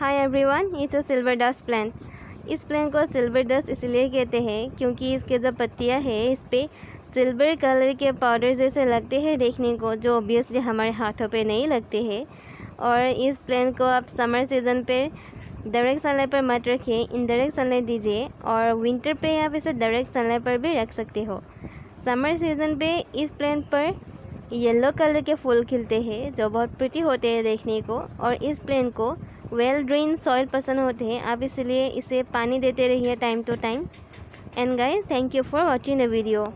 Hi everyone, it's a silver dust plant. इस plant को silver dust इसलिए कहते हैं क्योंकि इसके जो पत्तियां हैं इस पर सिल्वर कलर के पाउडर जैसे लगते हैं देखने को, जो ऑब्वियसली हमारे हाथों पे नहीं लगते हैं। और इस प्लांट को आप समर सीज़न पे डायरेक्ट सनलाइट पर मत रखें, इनडायरेक्ट सनलाइट दीजिए। और विंटर पे आप इसे डायरेक्ट सनलाइट पर भी रख सकते हो। समर सीज़न पे इस प्लांट पर येलो कलर के फूल खिलते हैं जो बहुत प्रिटी होते हैं देखने को। और इस प्लांट को वेल ड्रेन सॉइल पसंद होते हैं, आप इसलिए इसे पानी देते रहिए time to time. And guys, thank you for watching the video.